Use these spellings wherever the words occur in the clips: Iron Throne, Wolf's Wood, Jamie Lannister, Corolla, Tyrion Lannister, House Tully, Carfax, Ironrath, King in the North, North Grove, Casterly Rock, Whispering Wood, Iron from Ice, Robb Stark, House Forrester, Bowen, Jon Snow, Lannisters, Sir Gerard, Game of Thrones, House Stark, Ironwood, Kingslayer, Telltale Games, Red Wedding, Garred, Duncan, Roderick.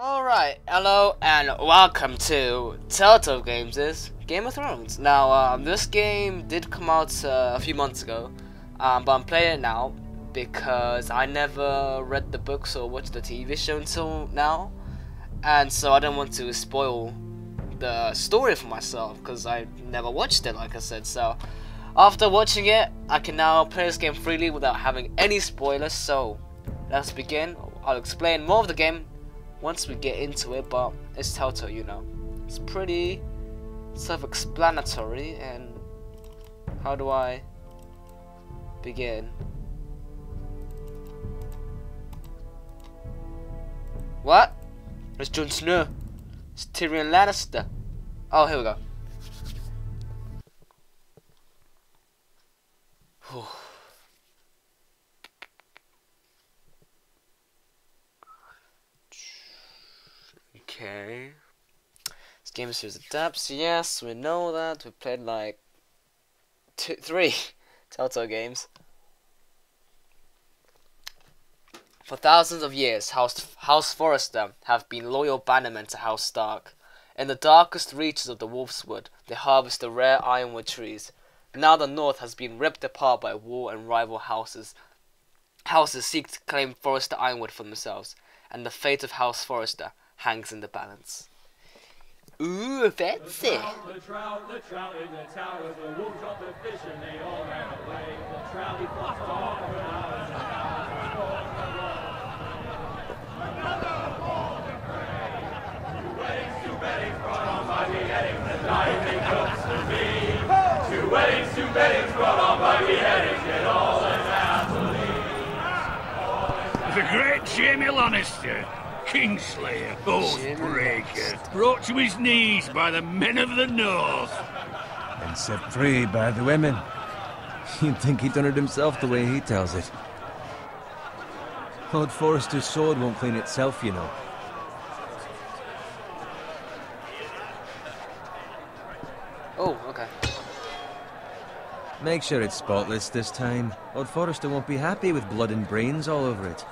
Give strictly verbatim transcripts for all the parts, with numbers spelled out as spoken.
Alright, hello and welcome to Telltale Games' Game of Thrones. Now, um, this game did come out uh, a few months ago, um, but I'm playing it now because I never read the books or watched the T V show until now, and so I don't want to spoil the story for myself because I never watched it, like I said. So after watching it, I can now play this game freely without having any spoilers. So let's begin. I'll explain more of the game once we get into it, but it's Telltale, you know. It's pretty self-explanatory. And how do I begin? What? It's Jon Snow. It's Tyrion Lannister. Oh, here we go. Whew. Okay. This game is series of depths. Yes, we know that. We played like two, three Telltale games. For thousands of years, House, House Forrester have been loyal bannermen to House Stark. In the darkest reaches of the Wolf's Wood, they harvest the rare ironwood trees. Now the North has been ripped apart by war, and rival houses. Houses seek to claim Forrester Ironwood for themselves, and the fate of House Forrester hangs in the balance. Ooh, fancy! The trout, the trout, the trout in the towers, the wolf dropped the fish and they all ran away. The trout, he flopped off for hours and hours. The great Jamie Lannister, Kingslayer, oathbreaker, brought to his knees by the men of the North. And set free by the women. You'd think he'd done it himself the way he tells it. Lord Forrester's sword won't clean itself, you know. Oh, okay. Make sure it's spotless this time. Lord Forrester won't be happy with blood and brains all over it.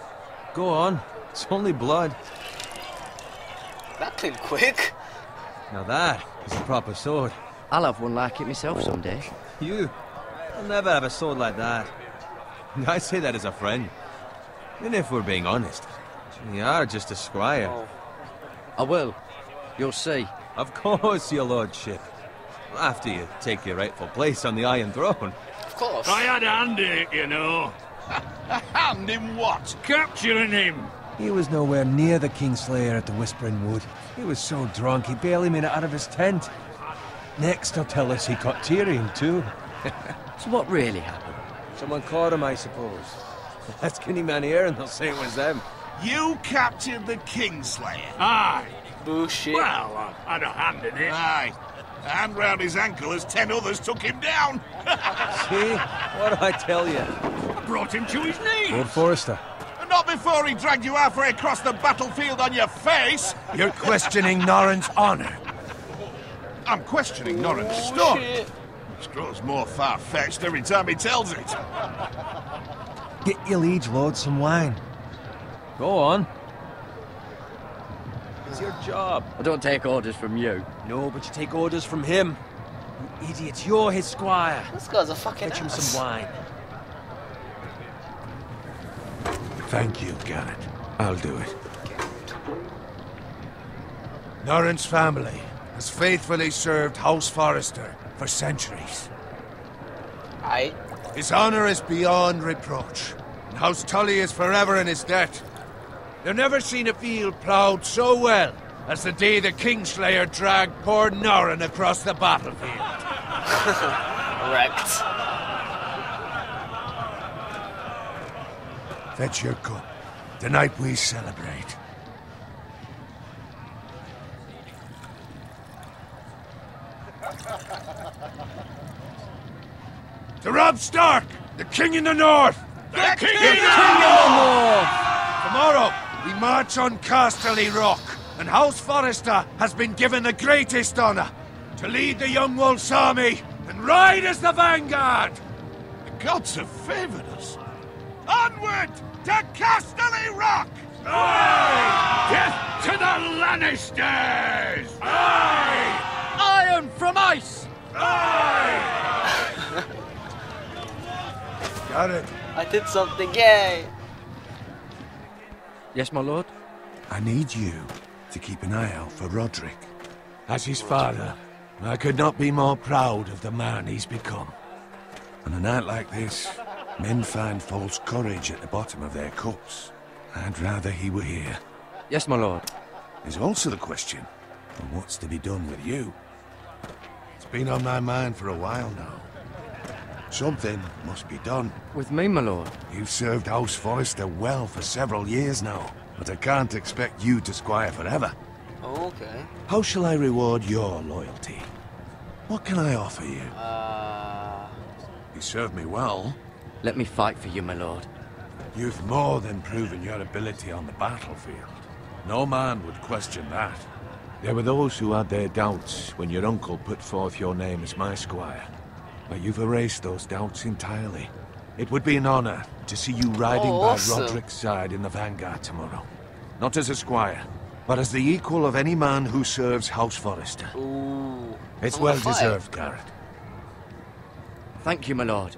Go on, it's only blood. That came quick. Now that is a proper sword. I'll have one like it myself someday. You? I'll never have a sword like that. I say that as a friend. And if we're being honest, you are just a squire. Oh. I will. You'll see. Of course, your lordship. After you take your rightful place on the Iron Throne. Of course. I had a hand in it, you know. A hand in what? Capturing him. He was nowhere near the Kingslayer at the Whispering Wood. He was so drunk he barely made it out of his tent. Next they'll tell us he caught Tyrion too. So what really happened? Someone caught him, I suppose. That's Kenny Man here and they'll say it was them. You captured the Kingslayer? Aye. Bullshit. Well, I had a hand in it. Aye. A hand round his ankle as ten others took him down. See? What did I tell you? I brought him to his knees. Lord Forrester. Not before he dragged you halfway across the battlefield on your face. You're questioning Norrin's honour. I'm questioning Norrin's oh, story. Shit. It grows more far-fetched every time he tells it. Get your liege lord some wine. Go on. It's your job. I don't take orders from you. No, but you take orders from him. You idiot, you're his squire. This guy's a fucking ass. Fetch him some wine. Thank you, Garred. I'll do it. Norrin's family has faithfully served House Forrester for centuries. Aye. His honor is beyond reproach, and House Tully is forever in his debt. They've never seen a field ploughed so well as the day the Kingslayer dragged poor Norrin across the battlefield. Wrecked. Fetch your cup. The night we celebrate. To Robb Stark, the King in the North! The, the King, King, King in the North! Tomorrow, we march on Casterly Rock, and House Forrester has been given the greatest honor to lead the Young Wolf's army and ride as the vanguard. The gods have favored us. Onward to Casterly Rock! Aye! Death to the Lannisters! Aye! Iron from ice! Aye! Got it. I did something, yay! Yes, my lord? I need you to keep an eye out for Roderick. As his father, I could not be more proud of the man he's become. On a night like this, men find false courage at the bottom of their cups. I'd rather he were here. Yes, my lord. There's also the question of what's to be done with you. It's been on my mind for a while now. Something must be done. With me, my lord? You've served House Forrester well for several years now, but I can't expect you to squire forever. Oh, okay. How shall I reward your loyalty? What can I offer you? Uh... You served me well. Let me fight for you, my lord. You've more than proven your ability on the battlefield. No man would question that. There were those who had their doubts when your uncle put forth your name as my squire. But you've erased those doubts entirely. It would be an honor to see you riding oh, awesome. by Roderick's side in the vanguard tomorrow. Not as a squire, but as the equal of any man who serves House Forrester. Ooh. It's I'm well deserved, Garred. Thank you, my lord.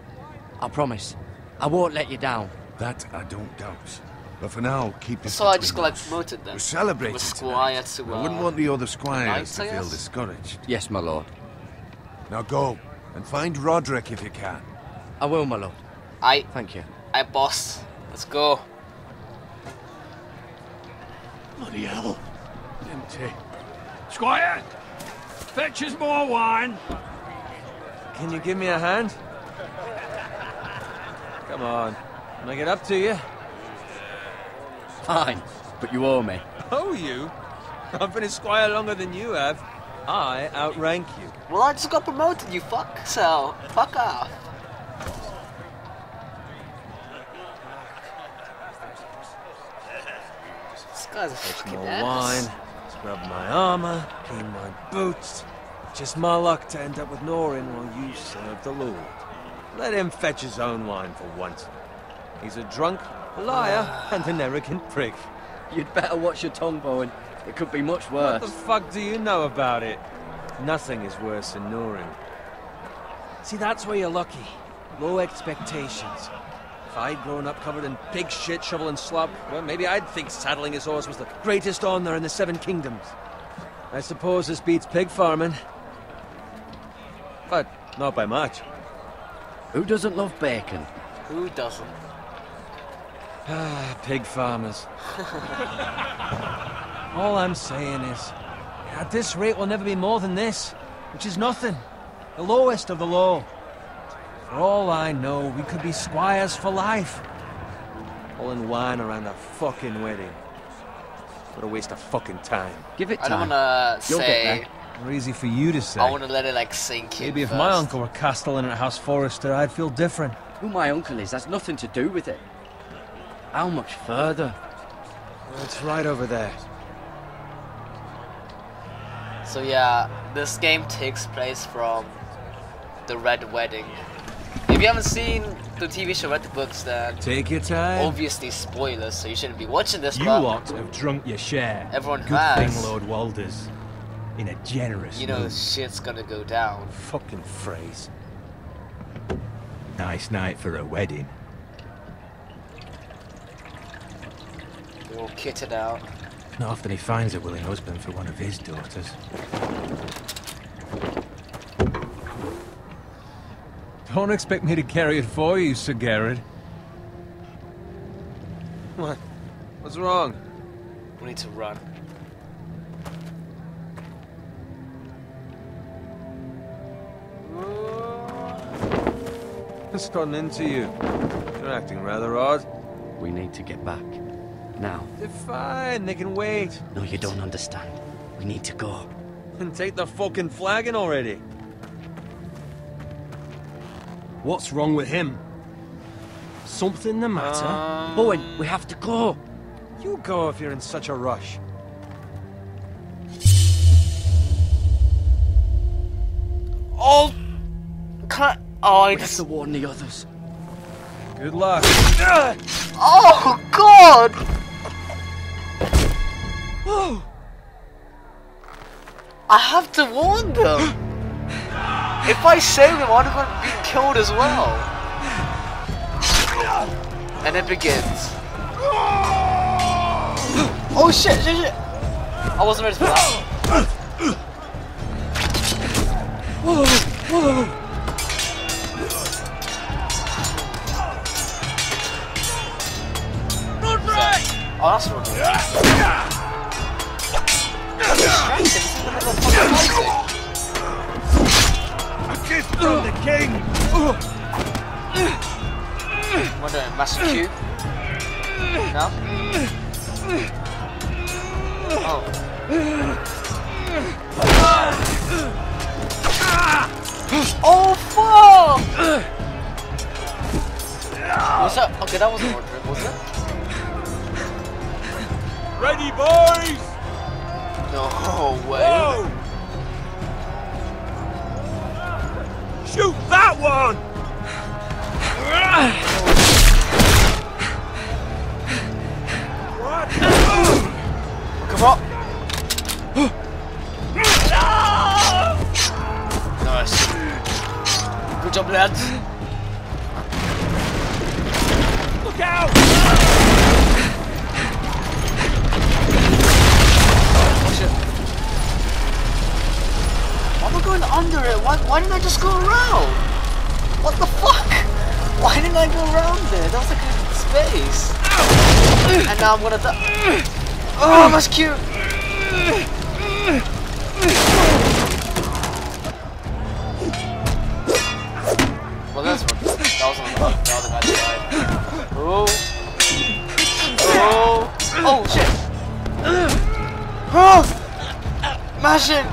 I promise. I won't let you down. That I don't doubt. But for now, keep this. So I just got promoted then. We're celebrating. Squire to, uh, I wouldn't want the other squires to feel discouraged. Yes, my lord. Now go and find Roderick if you can. I will, my lord. I thank you. I boss. Let's go. Bloody hell! Empty. Squire, fetch us more wine. Can you give me a hand? Come on, can I get up to you? Fine, but you owe me. Owe you? I've been a squire longer than you have. I outrank you. Well, I just got promoted, you fuck, so fuck off. This guy's a fucking ass. Wine, scrub my armor, clean my boots. Just my luck to end up with Norrin while you serve the Lord. Let him fetch his own wine for once. He's a drunk, a liar, and an arrogant prick. You'd better watch your tongue, Bowen. It could be much worse. What the fuck do you know about it? Nothing is worse than Norrin. See, that's where you're lucky. Low expectations. If I'd grown up covered in pig shit, shovel and slop, well, maybe I'd think saddling his horse was the greatest honor in the Seven Kingdoms. I suppose this beats pig farming. But not by much. Who doesn't love bacon? Who doesn't? Ah, pig farmers. All I'm saying is, at this rate we'll never be more than this, which is nothing. The lowest of the low. For all I know, we could be squires for life. Pulling wine around a fucking wedding. What a waste of fucking time. Give it time. I don't wanna You'll say... Or easy for you to say. I want to let it like sink in. Maybe if first. my uncle were castellan at House Forrester, I'd feel different. Who my uncle is has nothing to do with it. How much further? Well, it's right over there. So yeah, this game takes place from the Red Wedding. If you haven't seen the T V show, read the books, then take your time. Obviously spoilers, so you shouldn't be watching this. You lot have drunk your share. Everyone Good has. Thing, Lord Walders. In a generous You know mood. Shit's gonna go down. Fucking phrase. Nice night for a wedding. They're all kitted out. Not often he finds a willing husband for one of his daughters. Don't expect me to carry it for you, Sir Gerard. What? What's wrong? We need to run. What's gotten into you? You're acting rather odd. We need to get back. Now. They're fine, they can wait. No, you don't understand. We need to go. Then take the fucking flagon already. What's wrong with him? Something the matter? Um... Bowen, we have to go. You go if you're in such a rush. Oh! Cut! Oh, I just... have to warn the others. Good luck. Oh, God! Oh! I have to warn them! If I save them, I'm going to be killed as well! And it begins. Oh shit, shit, shit! I wasn't ready for that. Whoa, whoa! Oh, that's what we're doing. A kiss from the king! What a massive Q. No? Oh. Oh, fuck! Was that? Okay, that wasn't Roderick, was it? Ready, boys! No way! Whoa. Shoot that one! Come on! Nice. Good job, lads. Look out! We're going under it. Why, why didn't I just go around? What the fuck? Why didn't I go around there? That was like a space. Ow. And now I'm gonna die. Oh, that's cute. Well, that's one. That was on the other guy died. Oh. Oh. Oh, shit. Oh. Mash it.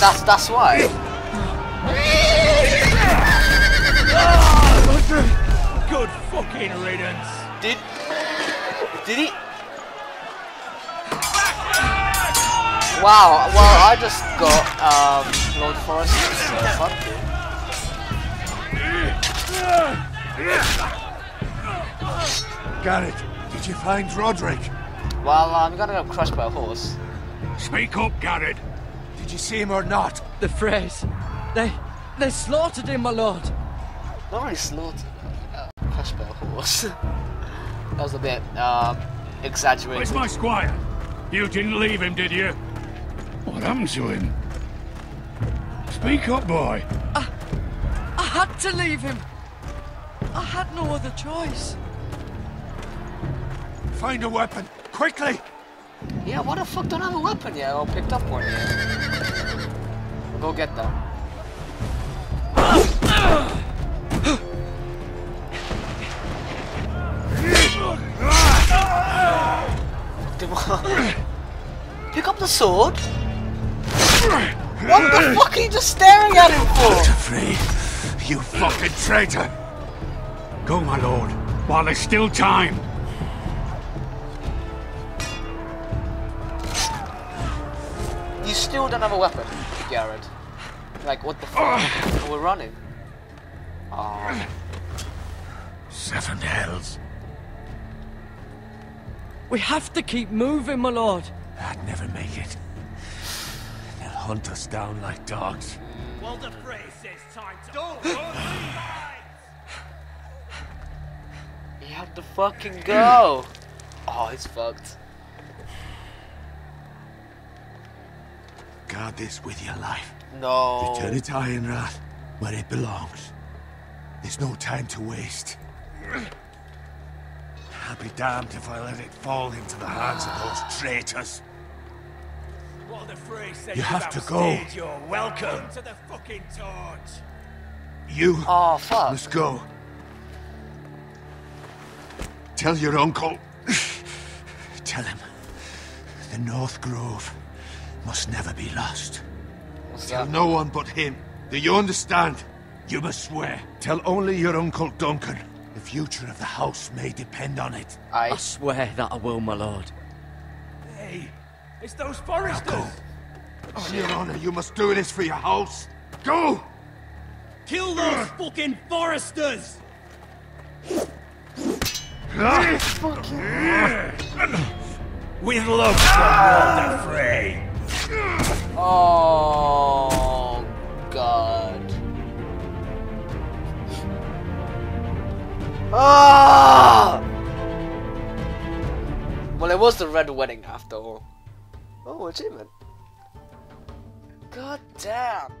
That's that's why. Good fucking riddance. Did did he? Wow. Well, I just got um Lord Forrester. So fuck you. Garred, did you find Roderick? Well, I'm gonna get crushed by a horse. Speak up, Garred. Did you see him or not? The phrase. They... they slaughtered him, my lord. Not really slaughtered. Uh, crushed by a horse. That was a bit, um... exaggerated. Where's my squire? You didn't leave him, did you? What happened to him? Speak up, boy. I... I had to leave him. I had no other choice. Find a weapon, quickly! Yeah, why the fuck don't I have a weapon yet? I picked up one yet. We'll go get them. Pick up the sword? What the fuck are you just staring at him for? Not afraid, you fucking traitor! Go, my lord, while there's still time. You still don't have a weapon, Garred. Like, what the fuck? Oh, we're running. Oh. Seven hells. We have to keep moving, my lord. I'd never make it. They'll hunt us down like dogs. Well, the phrase says time to... Don't! You have to fucking go. Oh, it's fucked. Guard this with your life. No. Return it to Ironrath, where it belongs. There's no time to waste. I'll be damned if I let it fall into the hands of those traitors. Well, the phrase says you have to go. You're welcome to the fucking torch. You oh, fuck. must go. Tell your uncle. Tell him the North Grove must never be lost. What's Tell that? no one but him. Do you understand? You must swear. Tell only your uncle Duncan. The future of the house may depend on it. I, I swear that I will, my lord. Hey, it's those Forresters! Now go. On your honor, you must do this for your house. Go! Kill those uh. fucking Forresters! Uh. Fucking... Uh. We love the world free. Oh God! Ah! Well, it was the Red Wedding after all. Oh, achievement! God damn!